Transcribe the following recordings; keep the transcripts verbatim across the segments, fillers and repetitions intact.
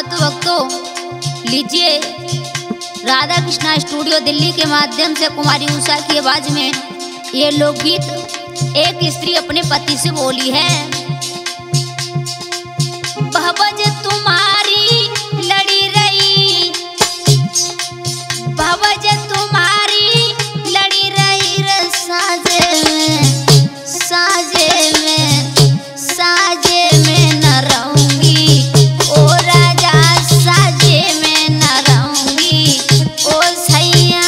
साधु भक्तों, लीजिए राधा कृष्णा स्टूडियो दिल्ली के माध्यम से कुमारी उषा की आवाज में ये लोकगीत एक स्त्री अपने पति से बोली है। भवज तुम्हारी लड़ी रही, भवज तुम्हारी लड़ी रही साजे में, साजे में, साजे में न रहूंगी ओ राजा, साजे में न रहूंगी ओ सैया।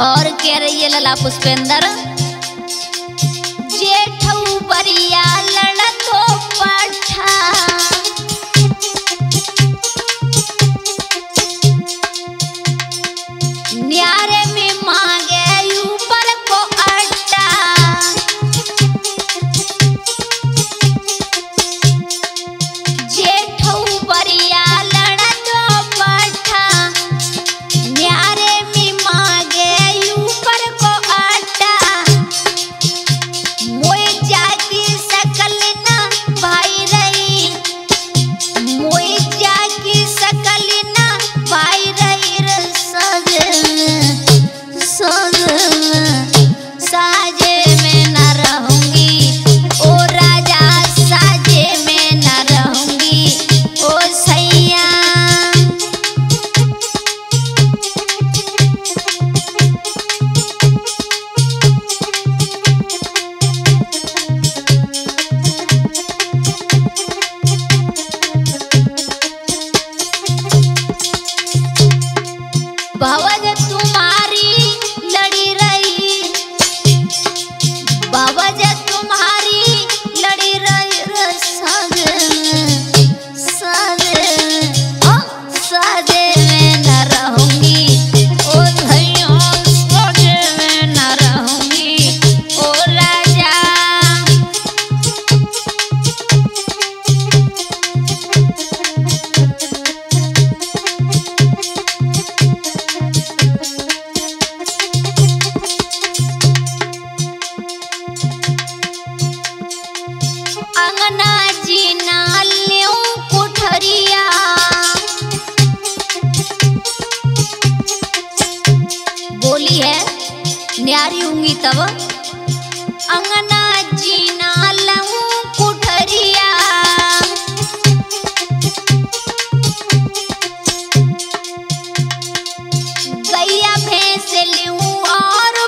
और कह रही है लला पुष्पेंद्र, जेठऊ बरिया लड़तो पाठा, न्यारे में मांगे ऊपर को आटा, जेठऊ बरिया लड़तो पाठा, न्यारे भवज तुम्हारी लड़ी रही, भवज तुम्हारी लड़ी रही साजे में, साजे में, ओ साजे में न रहूंगी ओ धैया, साजे में न रहूंगी ओ राजा। अंगना जी नाल कोठरिया, बोली है न्यारी होंगी तब। अंगना जी नाल कोठरिया, गैया भैंस लूं और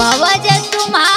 भवज तुम्हारा।